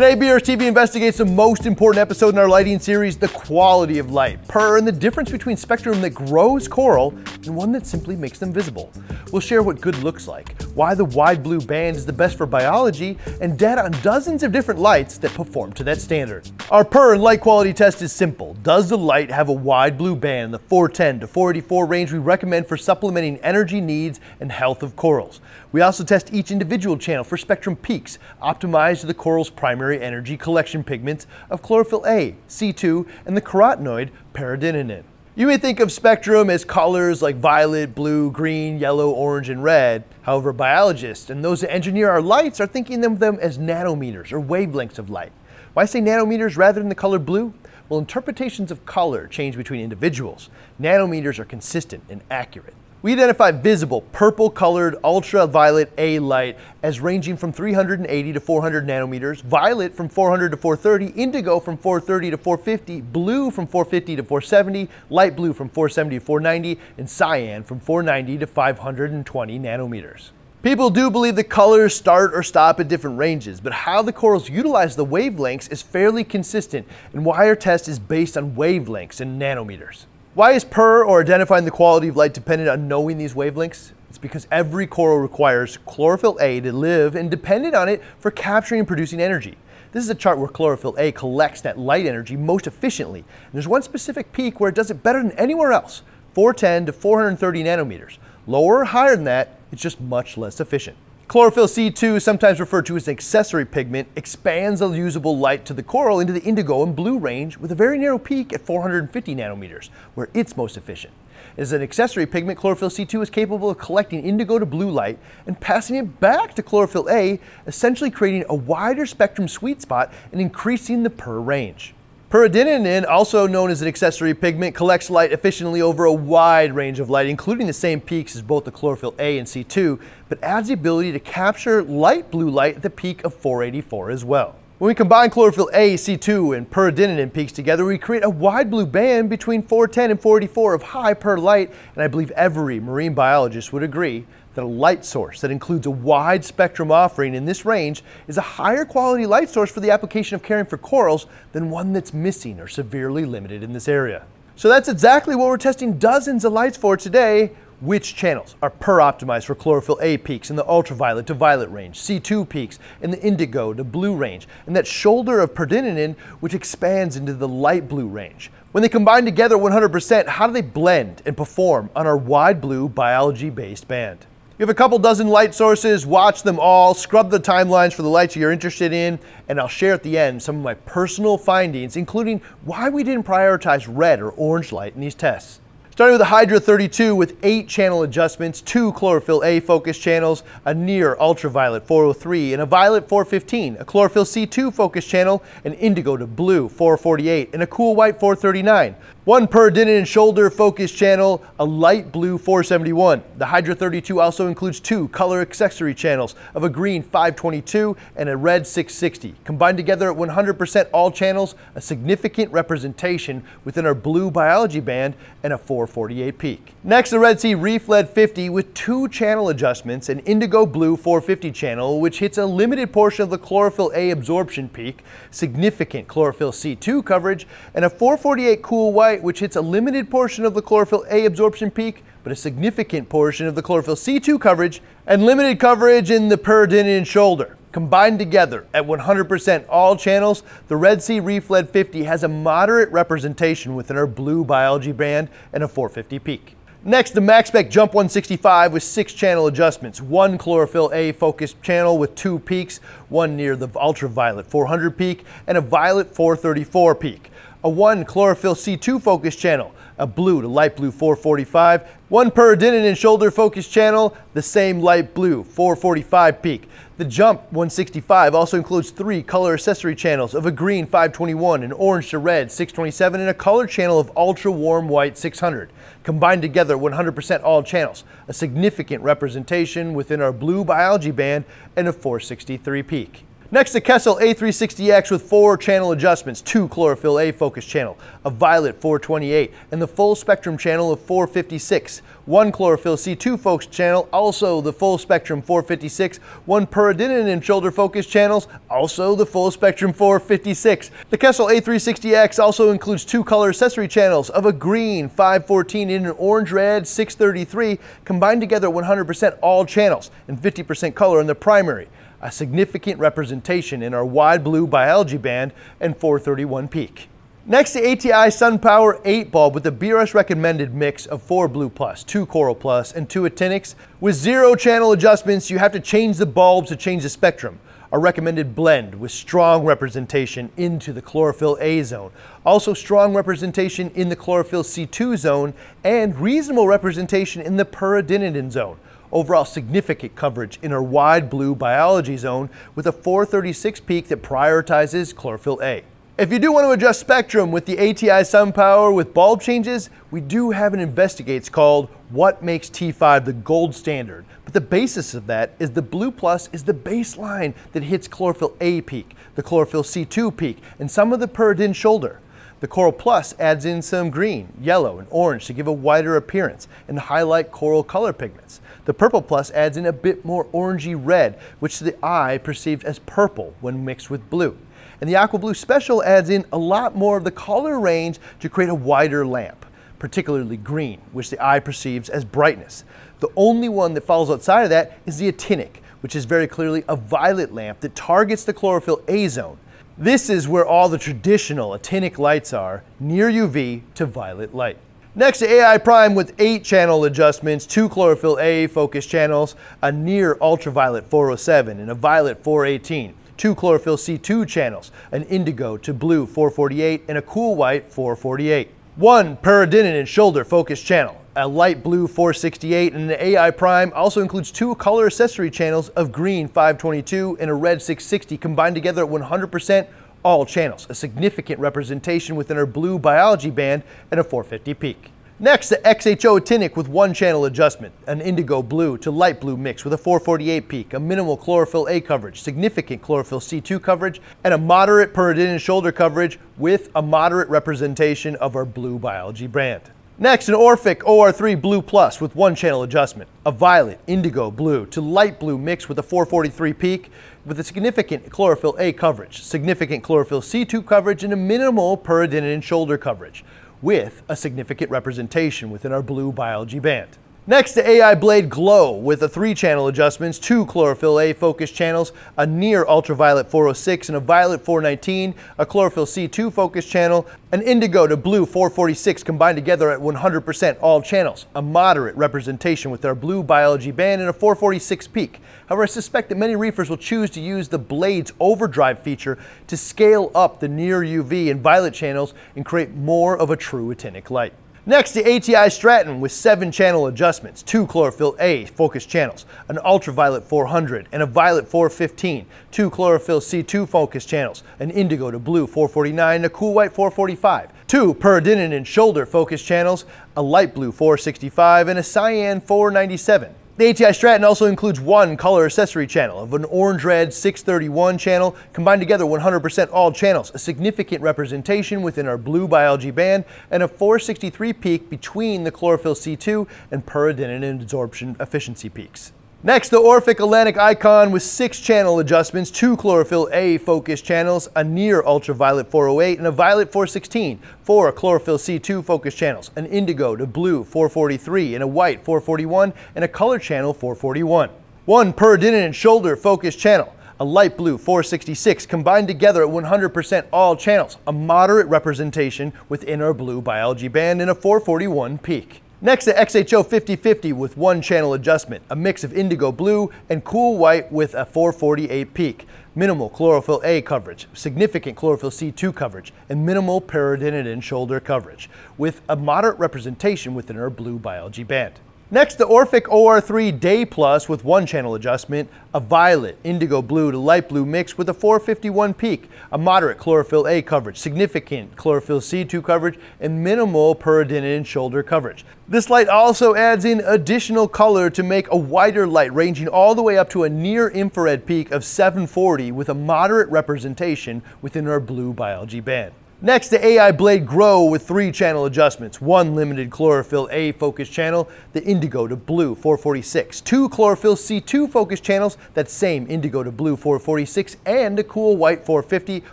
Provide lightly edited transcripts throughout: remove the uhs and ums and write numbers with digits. Today, BRS TV investigates the most important episode in our lighting series, the quality of light, PUR, and the difference between spectrum that grows coral and one that simply makes them visible. We'll share what good looks like, why the wide blue band is the best for biology, and data on dozens of different lights that perform to that standard. Our PUR and light quality test is simple. Does the light have a wide blue band in the 410 to 484 range we recommend for supplementing energy needs and health of corals? We also test each individual channel for spectrum peaks, optimized to the coral's primary energy collection pigments of chlorophyll A, C2, and the carotenoid peridinin. You may think of spectrum as colors like violet, blue, green, yellow, orange, and red. However, biologists and those that engineer our lights are thinking of them as nanometers or wavelengths of light. Why say nanometers rather than the color blue? Well, interpretations of color change between individuals. Nanometers are consistent and accurate. We identify visible purple-colored ultraviolet A light as ranging from 380 to 400 nanometers, violet from 400 to 430, indigo from 430 to 450, blue from 450 to 470, light blue from 470 to 490, and cyan from 490 to 520 nanometers. People do believe the colors start or stop at different ranges, but how the corals utilize the wavelengths is fairly consistent, and why our test is based on wavelengths and nanometers. Why is PUR, or identifying the quality of light, dependent on knowing these wavelengths? It's because every coral requires chlorophyll A to live and dependent on it for capturing and producing energy. This is a chart where chlorophyll A collects that light energy most efficiently, and there's one specific peak where it does it better than anywhere else, 410 to 430 nanometers. Lower or higher than that, it's just much less efficient. Chlorophyll C2, sometimes referred to as an accessory pigment, expands the usable light to the coral into the indigo and blue range with a very narrow peak at 450 nanometers, where it's most efficient. As an accessory pigment, chlorophyll C2 is capable of collecting indigo to blue light and passing it back to chlorophyll A, essentially creating a wider spectrum sweet spot and increasing the PUR range. Peridinin, also known as an accessory pigment, collects light efficiently over a wide range of light, including the same peaks as both the chlorophyll A and C2, but adds the ability to capture light blue light at the peak of 484 as well. When we combine chlorophyll A, C2, and peridinin peaks together, we create a wide blue band between 410 and 484 of high PUR light, and I believe every marine biologist would agree that a light source that includes a wide spectrum offering in this range is a higher quality light source for the application of caring for corals than one that's missing or severely limited in this area. So that's exactly what we're testing dozens of lights for today. Which channels are PUR optimized for chlorophyll A peaks in the ultraviolet to violet range, C2 peaks in the indigo to blue range, and that shoulder of peridinin which expands into the light blue range. When they combine together 100%, how do they blend and perform on our wide blue biology-based band? You have a couple dozen light sources, watch them all, scrub the timelines for the lights you're interested in, and I'll share at the end some of my personal findings, including why we didn't prioritize red or orange light in these tests. Starting with the Hydra 32 with 8 channel adjustments, 2 chlorophyll A focus channels, a near ultraviolet 403 and a violet 415, a chlorophyll C2 focus channel, an indigo to blue 448 and a cool white 439. 1 peridinin shoulder focus channel, a light blue 471. The Hydra 32 also includes 2 color accessory channels of a green 522 and a red 660. Combined together at 100% all channels, a significant representation within our blue biology band and a 448 peak. Next, the Red Sea Reef LED 50 with 2 channel adjustments, an indigo blue 450 channel, which hits a limited portion of the chlorophyll A absorption peak, significant chlorophyll C2 coverage, and a 448 cool white, which hits a limited portion of the chlorophyll A absorption peak, but a significant portion of the chlorophyll C2 coverage, and limited coverage in the peridinin shoulder. Combined together at 100% all channels, the Red Sea Reef LED 50 has a moderate representation within our blue biology band and a 450 peak. Next, the MaxSpec Jump 165 with 6 channel adjustments, 1 chlorophyll A focused channel with 2 peaks, 1 near the ultraviolet 400 peak and a violet 434 peak, a 1 chlorophyll C2 focused channel, a blue to light blue 445, 1 peridinin shoulder focused channel, the same light blue 445 peak. The Jump 165 also includes 3 color accessory channels of a green 521, an orange to red 627, and a color channel of ultra warm white 600. Combined together 100% all channels, a significant representation within our blue biology band and a 463 peak. Next, the Kessil A360X with 4 channel adjustments, 2 Chlorophyll A focus channel, a violet 428, and the full spectrum channel of 456, 1 Chlorophyll C2 focus channel, also the full spectrum 456, 1 peridinin and shoulder focus channels, also the full spectrum 456. The Kessil A360X also includes 2 color accessory channels of a green 514 and an orange red 633, combined together 100% all channels and 50% color in the primary. A significant representation in our wide blue biology band and 431 peak. Next, the ATI SunPower 8 bulb with the BRS recommended mix of 4 Blue Plus, 2 Coral Plus, and 2 Actinics. With 0 channel adjustments, you have to change the bulbs to change the spectrum. A recommended blend with strong representation into the Chlorophyll A zone. Also strong representation in the Chlorophyll C2 zone and reasonable representation in the peridinin zone. Overall significant coverage in our wide blue biology zone with a 436 peak that prioritizes Chlorophyll A. If you do want to adjust spectrum with the ATI SunPower with bulb changes, we do have an investigates called What Makes T5 the Gold Standard, but the basis of that is the Blue Plus is the baseline that hits Chlorophyll A peak, the Chlorophyll C2 peak, and some of the peridinin shoulder. The Coral Plus adds in some green, yellow, and orange to give a wider appearance and highlight coral color pigments. The Purple Plus adds in a bit more orangey red, which the eye perceives as purple when mixed with blue. And the Aqua Blue Special adds in a lot more of the color range to create a wider lamp, particularly green, which the eye perceives as brightness. The only one that falls outside of that is the Actinic, which is very clearly a violet lamp that targets the Chlorophyll A zone. This is where all the traditional actinic lights are, near UV to violet light. Next to AI Prime with 8 channel adjustments, 2 Chlorophyll A focus channels, a near ultraviolet 407 and a violet 418, 2 Chlorophyll C2 channels, an indigo to blue 448 and a cool white 448. 1 peridinin and shoulder focus channel, a light blue 468, and the AI Prime also includes 2 color accessory channels of green 522 and a red 660 combined together at 100% all channels, a significant representation within our blue biology band and a 450 peak. Next, the XHO Actinic with 1 channel adjustment, an indigo blue to light blue mix with a 448 peak, a minimal Chlorophyll A coverage, significant Chlorophyll C2 coverage, and a moderate peridinin shoulder coverage with a moderate representation of our blue biology brand. Next, an Orphek OR3 Blue Plus with 1 channel adjustment, a violet, indigo blue to light blue mix with a 443 peak with a significant Chlorophyll A coverage, significant Chlorophyll C2 coverage, and a minimal peridinin shoulder coverage, with a significant representation within our blue biology band. Next, the AI Blade Glow with a 3 channel adjustments, 2 Chlorophyll A focus channels, a near ultraviolet 406 and a violet 419, a Chlorophyll C2 focus channel, an indigo to blue 446 combined together at 100% all channels, a moderate representation with our blue biology band and a 446 peak. However, I suspect that many reefers will choose to use the Blade's overdrive feature to scale up the near UV and violet channels and create more of a true actinic light. Next, the ATI Straton with 7 channel adjustments, 2 Chlorophyll A focus channels, an ultraviolet 400 and a violet 415, 2 Chlorophyll C2 focus channels, an indigo to blue 449 and a cool white 445, 2 peridinin and shoulder focus channels, a light blue 465 and a cyan 497. The ATI Straton also includes 1 color accessory channel of an orange-red 631 channel, combined together 100% all channels, a significant representation within our blue biology band, and a 463 peak between the Chlorophyll C2 and peridinin absorption efficiency peaks. Next, the Orphek Atlantik iCon with 6 channel adjustments, 2 Chlorophyll A focus channels, a near ultraviolet 408 and a violet 416, 4 Chlorophyll C2 focus channels, an indigo to blue 443 and a white 441 and a color channel 441. 1 peridinin and shoulder focus channel, a light blue 466 combined together at 100% all channels, a moderate representation within our blue biology band and a 441 peak. Next, the XHO 50/50 with 1 channel adjustment, a mix of indigo blue and cool white with a 448 peak, minimal Chlorophyll A coverage, significant Chlorophyll C2 coverage, and minimal peridinin shoulder coverage, with a moderate representation within our blue biology band. Next, the Orphek OR3 Day Plus with one channel adjustment, a violet, indigo blue to light blue mix with a 451 peak, a moderate chlorophyll A coverage, significant chlorophyll C2 coverage, and minimal peridinin shoulder coverage. This light also adds in additional color to make a wider light ranging all the way up to a near infrared peak of 740 with a moderate representation within our blue biology band. Next, the AI Blade Grow with three channel adjustments, one limited chlorophyll A focus channel, the indigo to blue 446, two chlorophyll C2 focus channels, that same indigo to blue 446, and a cool white 450,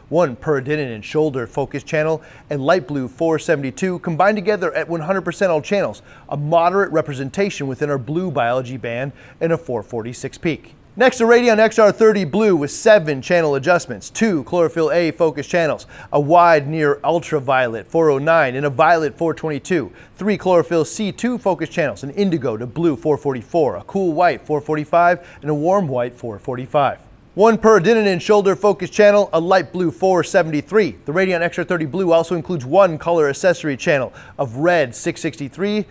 one peridinin and shoulder focus channel, and light blue 472, combined together at 100% all channels, a moderate representation within our blue biology band, and a 446 peak. Next, the Radion XR30 Blue with seven channel adjustments, two chlorophyll A focus channels, a wide near ultraviolet 409 and a violet 422, three chlorophyll C2 focus channels, an indigo to blue 444, a cool white 445, and a warm white 445. One peridinin shoulder focus channel, a light blue 473. The Radion XR30 Blue also includes one color accessory channel of red 663,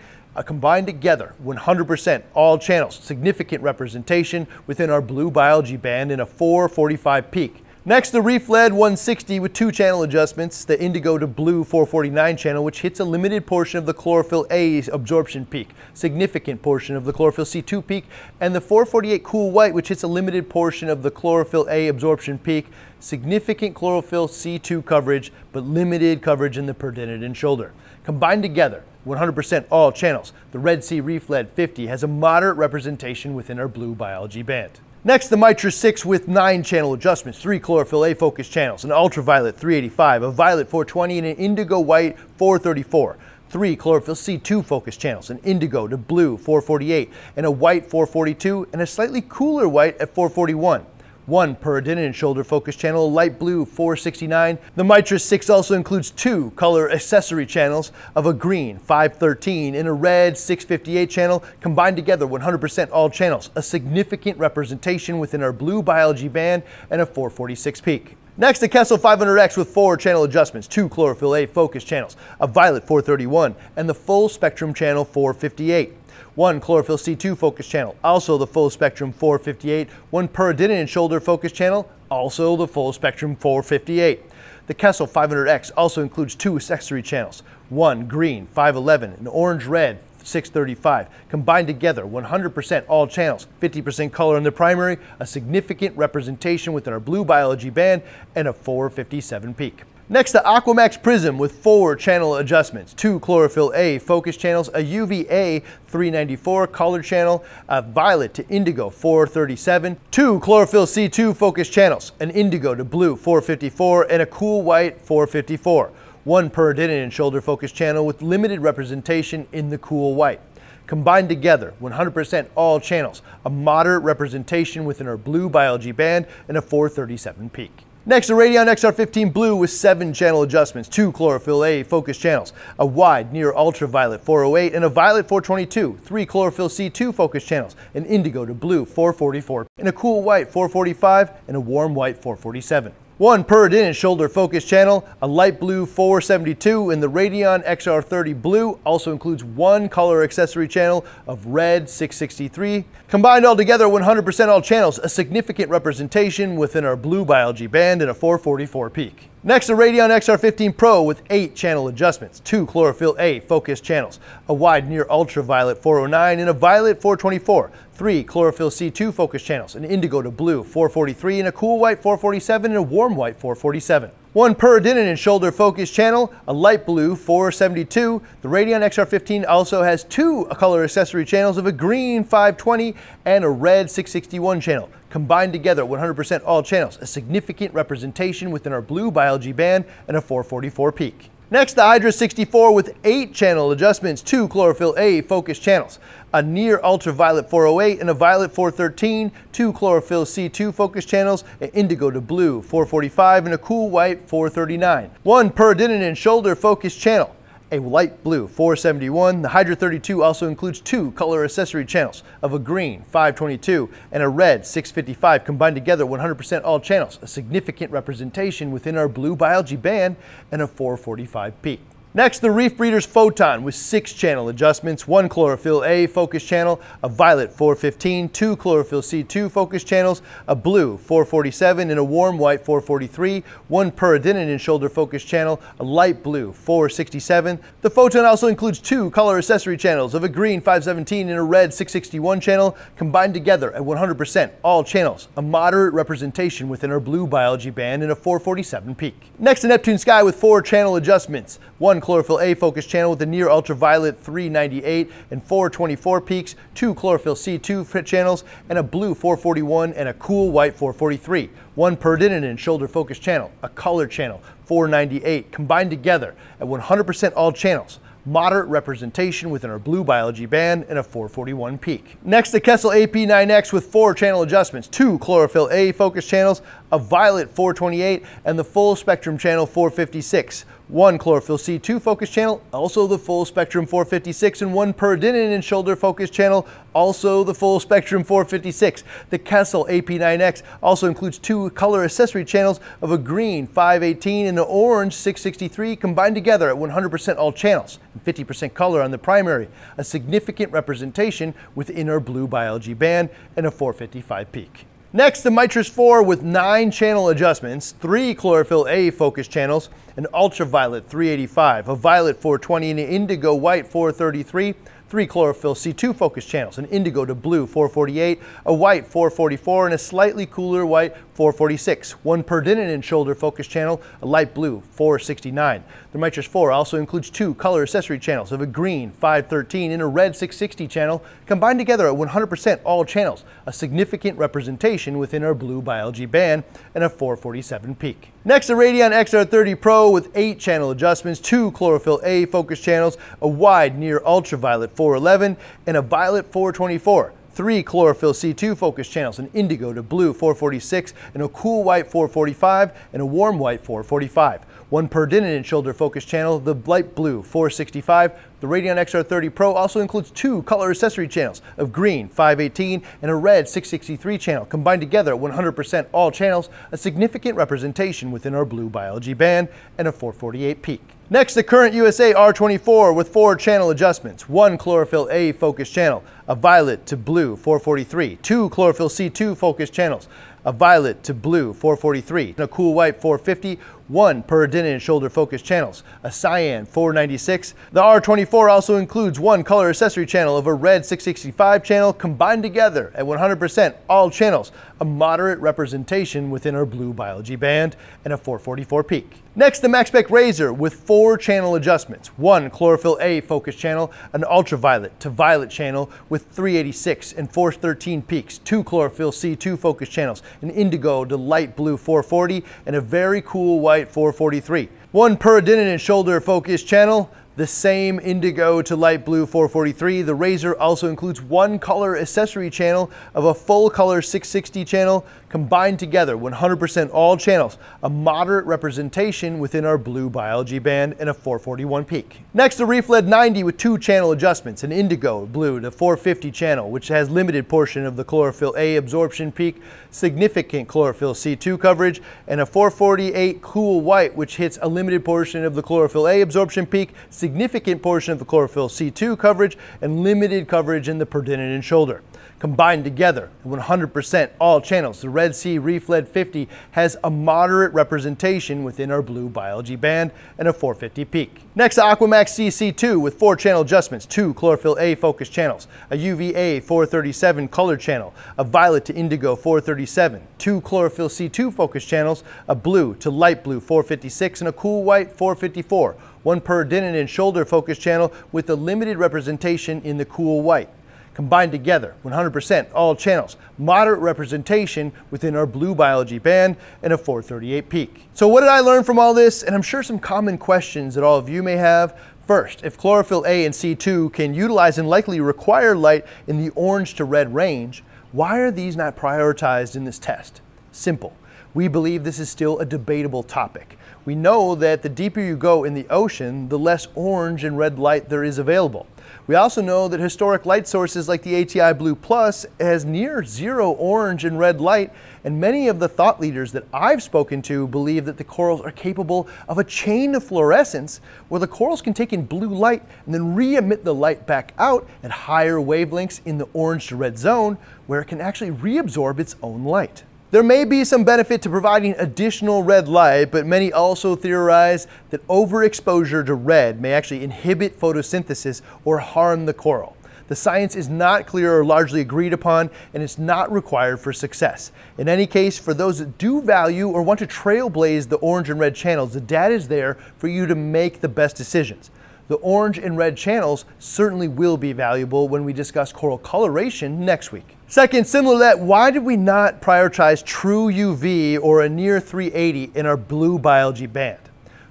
combined together 100% all channels, significant representation within our blue biology band in a 445 peak. Next, the ReefLED 160 with two channel adjustments, the indigo to blue 449 channel, which hits a limited portion of the chlorophyll A absorption peak, significant portion of the chlorophyll C2 peak, and the 448 cool white, which hits a limited portion of the chlorophyll A absorption peak, significant chlorophyll C2 coverage, but limited coverage in the peridinin shoulder. Combined together, 100% all channels, the Red Sea Reef LED 50 has a moderate representation within our blue biology band. Next, the Mitra 6 with nine channel adjustments, three chlorophyll A focus channels, an ultraviolet 385, a violet 420, and an indigo white 434. Three chlorophyll C2 focus channels, an indigo to blue 448, and a white 442, and a slightly cooler white at 441. One peridinin shoulder focus channel, light blue 469. The Mitra 6 also includes two color accessory channels of a green 513 and a red 658 channel, combined together 100% all channels, a significant representation within our blue biology band and a 446 peak. Next, the Kessil 500X with four channel adjustments, two chlorophyll A focus channels, a violet 431, and the full spectrum channel 458. One chlorophyll C2 focus channel, also the full spectrum 458. One peridinin shoulder focus channel, also the full spectrum 458. The Kessil 500X also includes two accessory channels, one green 511 and orange red 635. Combined together, 100% all channels, 50% color in the primary, a significant representation within our blue biology band, and a 457 peak. Next, the AquaMaxx Prism with four channel adjustments, two chlorophyll A focus channels, a UVA 394 color channel, a violet to indigo 437, two chlorophyll C2 focus channels, an indigo to blue 454, and a cool white 454. One peridinin shoulder focus channel with limited representation in the cool white. Combined together, 100% all channels, a moderate representation within our blue biology band, and a 437 peak. Next, the Radion XR15 Blue with seven channel adjustments, two chlorophyll A focus channels, a wide near ultraviolet 408 and a violet 422, three chlorophyll C2 focus channels, an indigo to blue 444, and a cool white 445, and a warm white 447. One peridinin shoulder focus channel, a light blue 472, and the Radion XR30 Blue also includes one color accessory channel of red 663. Combined all together, 100% all channels, a significant representation within our blue biology band and a 444 peak. Next, the Radion XR15 Pro with eight channel adjustments, two chlorophyll A focus channels, a wide near ultraviolet 409 and a violet 424, three chlorophyll C2 focus channels, an indigo to blue 443 and a cool white 447 and a warm white 447. One peridinin and shoulder focus channel, a light blue 472. The Radion XR15 also has two color accessory channels of a green 520 and a red 661 channel. Combined together, 100% all channels, a significant representation within our blue biology band and a 444 peak. Next, the Hydra 64 with eight channel adjustments, two chlorophyll A focus channels, a near ultraviolet 408 and a violet 413, two chlorophyll C2 focus channels, an indigo to blue 445 and a cool white 439. One peridinin shoulder focus channel, a light blue 471. The Hydra 32 also includes two color accessory channels of a green 522 and a red 655, combined together 100% all channels, a significant representation within our blue biology band and a 445 peak. Next, the Reef Breeders Photon with 6 channel adjustments, 1 Chlorophyll A focus channel, a Violet 415, 2 Chlorophyll C2 focus channels, a Blue 447 and a Warm White 443, 1 Peridinin and Shoulder focus channel, a Light Blue 467. The Photon also includes 2 color accessory channels of a Green 517 and a Red 661 channel, combined together at 100% all channels, a moderate representation within our blue biology band and a 447 peak. Next, to Neptune Sky with 4 channel adjustments, 1 Chlorophyll A focus channel with a near ultraviolet 398 and 424 peaks, 2 Chlorophyll C2 fit channels, and a Blue 441 and a Cool White 443, 1 Peridinin and Shoulder focus channel, a color channel 498, combined together at 100% all channels, moderate representation within our blue biology band and a 441 peak. Next, the Kessil AP9X with 4 channel adjustments, 2 Chlorophyll A focus channels, a Violet 428 and the full spectrum channel 456, 1 Chlorophyll C2 focus channel, also the full spectrum 456, and 1 Peridinin and Shoulder focus channel, also the full spectrum 456. The Kessil AP9X also includes 2 color accessory channels of a green 518 and an orange 663, combined together at 100% all channels and 50% color on the primary, a significant representation within our blue biology band and a 455 peak. Next, the Mitris 4 with 9 channel adjustments, 3 Chlorophyll A focus channels, an ultraviolet 385, a Violet 420, and an Indigo White 433, 3 Chlorophyll C2 focus channels, an Indigo to Blue 448, a White 444, and a slightly cooler White 446, 1 Peridinin and Shoulder focus channel, a Light Blue 469. The Mitris 4 also includes 2 color accessory channels of a Green 513 and a Red 660 channel, combined together at 100% all channels, a significant representation within our blue biology band and a 447 peak. Next, the Radion XR30 Pro with 8 channel adjustments, 2 Chlorophyll A focus channels, a wide near ultraviolet 411 and a Violet 424. 3 Chlorophyll C2 focus channels, an Indigo to Blue 446 and a Cool White 445 and a Warm White 445. 1 Peridinin and Shoulder focus channel, the Light Blue 465. The Radion XR30 Pro also includes 2 color accessory channels of green 518 and a red 663 channel, combined together at 100% all channels, a significant representation within our blue biology band and a 448 peak. Next, the Current USA R24 with 4 channel adjustments, 1 Chlorophyll A focus channel, a Violet to Blue 443, 2 Chlorophyll C2 focus channels, a Violet to Blue 443, and a Cool White 450, 1 Peridinin and Shoulder focus channels, a Cyan 496. The R24 also includes 1 color accessory channel of a red 665 channel, combined together at 100% all channels, a moderate representation within our blue biology band and a 444 peak. Next, the MaxSpec Razor with 4 channel adjustments, 1 Chlorophyll A focus channel, an ultraviolet to violet channel with 386 and 413 peaks, 2 Chlorophyll C2 focus channels, an Indigo to Light Blue 440 and a Very Cool White 443. 1 Peridinin and Shoulder focus channel, the same Indigo to Light Blue 443. The Razor also includes 1 color accessory channel of a full color 660 channel, combined together 100% all channels, a moderate representation within our blue biology band and a 441 peak. Next, the ReefLED 90 with 2 channel adjustments, an Indigo Blue to 450 channel, which has limited portion of the Chlorophyll A absorption peak, significant Chlorophyll C2 coverage, and a 448 Cool White, which hits a limited portion of the Chlorophyll A absorption peak, significant portion of the Chlorophyll C2 coverage, and limited coverage in the Peridinin and Shoulder. Combined together, 100% all channels, the Red Sea Reef LED 50 has a moderate representation within our blue biology band and a 450 peak. Next, AquaMaxx CC2 with 4 channel adjustments, 2 Chlorophyll A focus channels, a UVA 437 color channel, a Violet to Indigo 437, 2 Chlorophyll C2 focus channels, a Blue to Light Blue 456, and a Cool White 454. 1 Peridinin and Shoulder focus channel with a limited representation in the Cool White. Combined together, 100% all channels, moderate representation within our blue biology band and a 438 peak. So what did I learn from all this? And I'm sure some common questions that all of you may have. First, if Chlorophyll A and C2 can utilize and likely require light in the orange to red range, why are these not prioritized in this test? Simple. we believe this is still a debatable topic. We know that the deeper you go in the ocean, the less orange and red light there is available. We also know that historic light sources like the ATI Blue Plus has near zero orange and red light, and many of the thought leaders that I've spoken to believe that the corals are capable of a chain of fluorescence where the corals can take in blue light and then re-emit the light back out at higher wavelengths in the orange to red zone, where it can actually reabsorb its own light. There may be some benefit to providing additional red light, but many also theorize that overexposure to red may actually inhibit photosynthesis or harm the coral. The science is not clear or largely agreed upon, and it's not required for success. In any case, for those that do value or want to trailblaze the orange and red channels, the data is there for you to make the best decisions. The orange and red channels certainly will be valuable when we discuss coral coloration next week. Second, similar to that, why did we not prioritize true UV or a near 380 in our blue biology band?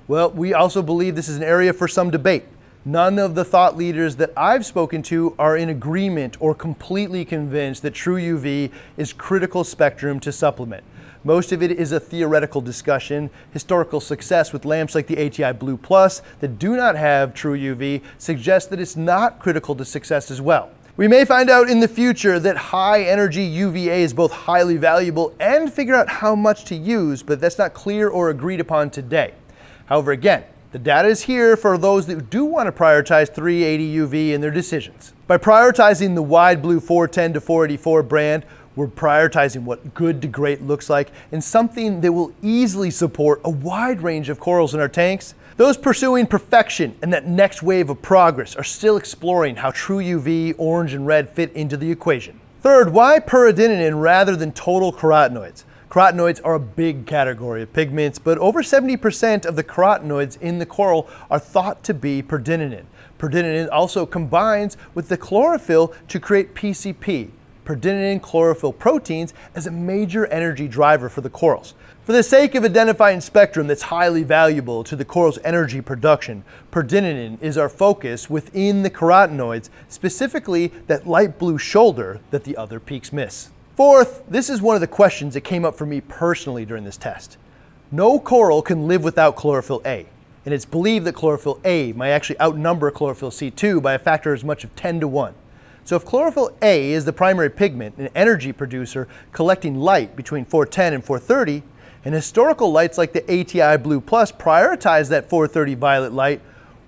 Well, we also believe this is an area for some debate. None of the thought leaders that I've spoken to are in agreement or completely convinced that true UV is critical spectrum to supplement. Most of it is a theoretical discussion. Historical success with lamps like the ATI Blue Plus that do not have true UV suggests that it's not critical to success as well. We may find out in the future that high energy UVA is both highly valuable and figure out how much to use, but that's not clear or agreed upon today. However, again, the data is here for those that do want to prioritize 380 UV in their decisions. By prioritizing the wide blue 410 to 484 brand, we're prioritizing what good to great looks like and something that will easily support a wide range of corals in our tanks. Those pursuing perfection and that next wave of progress are still exploring how true UV, orange, and red fit into the equation. Third, why peridinin rather than total carotenoids? Carotenoids are a big category of pigments, but over 70% of the carotenoids in the coral are thought to be peridinin. Peridinin also combines with the chlorophyll to create PCP, peridinin chlorophyll proteins, as a major energy driver for the corals. For the sake of identifying spectrum that's highly valuable to the coral's energy production, peridinin is our focus within the carotenoids, specifically that light blue shoulder that the other peaks miss. Fourth, this is one of the questions that came up for me personally during this test. No coral can live without chlorophyll A, and it's believed that chlorophyll A might actually outnumber chlorophyll C2 by a factor as much of 10-to-1. So if chlorophyll A is the primary pigment, an energy producer collecting light between 410 and 430, and historical lights like the ATI Blue Plus prioritize that 430 violet light,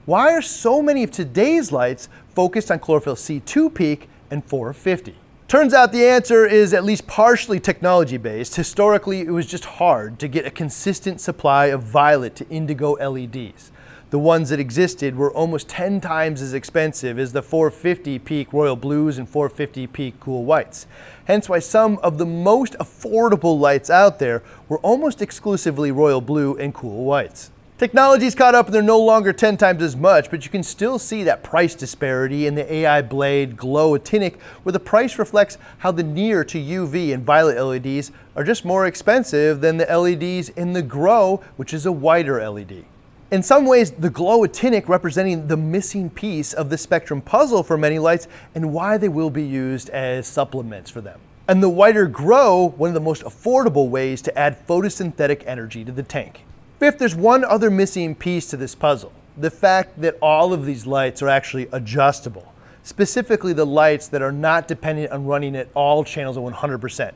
why are so many of today's lights focused on chlorophyll C2 peak and 450? Turns out the answer is at least partially technology-based. Historically, it was just hard to get a consistent supply of violet to indigo LEDs. The ones that existed were almost 10 times as expensive as the 450 peak royal blues and 450 peak cool whites. Hence why some of the most affordable lights out there were almost exclusively royal blue and cool whites. Technology's caught up and they're no longer 10 times as much, but you can still see that price disparity in the AI Blade Glow Actinic, where the price reflects how the near to UV and violet LEDs are just more expensive than the LEDs in the Grow, which is a whiter LED. In some ways, the Glow Actinic representing the missing piece of the spectrum puzzle for many lights and why they will be used as supplements for them. And the whiter Grow, one of the most affordable ways to add photosynthetic energy to the tank. Fifth, there's one other missing piece to this puzzle. The fact that all of these lights are actually adjustable. Specifically the lights that are not dependent on running at all channels at 100%.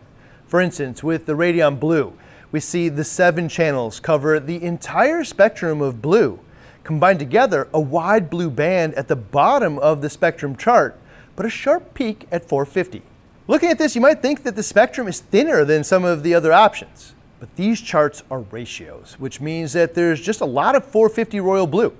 For instance, with the Radion Blue, we see the 7 channels cover the entire spectrum of blue. Combined together, a wide blue band at the bottom of the spectrum chart, but a sharp peak at 450. Looking at this, you might think that the spectrum is thinner than some of the other options, but these charts are ratios, which means that there's just a lot of 450 royal blue.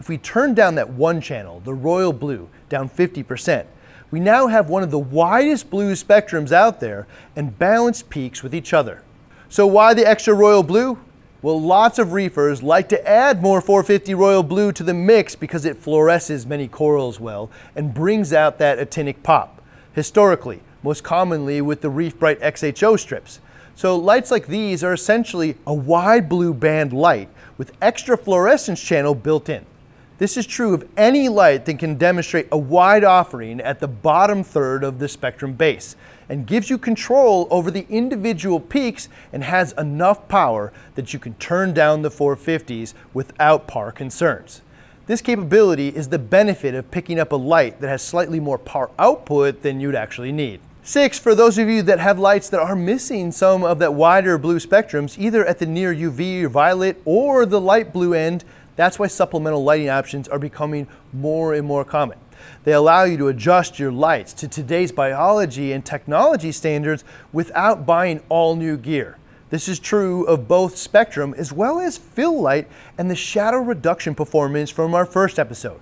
If we turn down that one channel, the royal blue, down 50%, we now have one of the widest blue spectrums out there and balanced peaks with each other. So why the extra royal blue? Well, lots of reefers like to add more 450 royal blue to the mix because it fluoresces many corals well and brings out that actinic pop. Historically, most commonly with the Reef Bright XHO strips. So lights like these are essentially a wide blue band light with extra fluorescence channel built in. This is true of any light that can demonstrate a wide offering at the bottom third of the spectrum base and gives you control over the individual peaks and has enough power that you can turn down the 450s without PAR concerns. This capability is the benefit of picking up a light that has slightly more PAR output than you'd actually need. 6, for those of you that have lights that are missing some of that wider blue spectrums, either at the near UV or violet or the light blue end, that's why supplemental lighting options are becoming more and more common. They allow you to adjust your lights to today's biology and technology standards without buying all new gear. This is true of both spectrum as well as fill light and the shadow reduction performance from our first episode.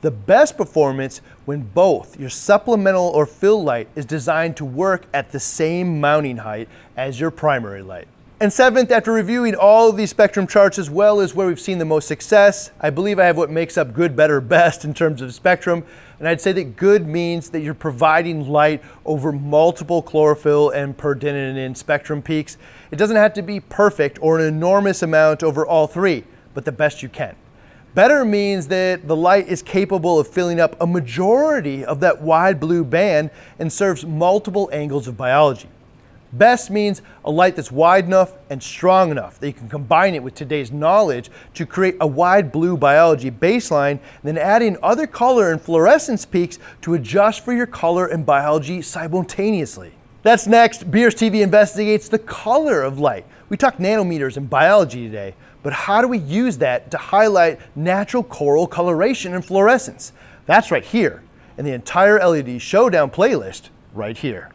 The best performance when both your supplemental or fill light is designed to work at the same mounting height as your primary light. And 7th, after reviewing all of these spectrum charts as well as where we've seen the most success, I believe I have what makes up good, better, best in terms of spectrum. And I'd say that good means that you're providing light over multiple chlorophyll and peridinin spectrum peaks. It doesn't have to be perfect or an enormous amount over all three, but the best you can. Better means that the light is capable of filling up a majority of that wide blue band and serves multiple angles of biology. Best means a light that's wide enough and strong enough that you can combine it with today's knowledge to create a wide blue biology baseline, and then add in other color and fluorescence peaks to adjust for your color and biology simultaneously. That's next. BRS TV investigates the color of light. We talk nanometers and biology today, but how do we use that to highlight natural coral coloration and fluorescence? That's right here, in the entire LED Showdown playlist right here.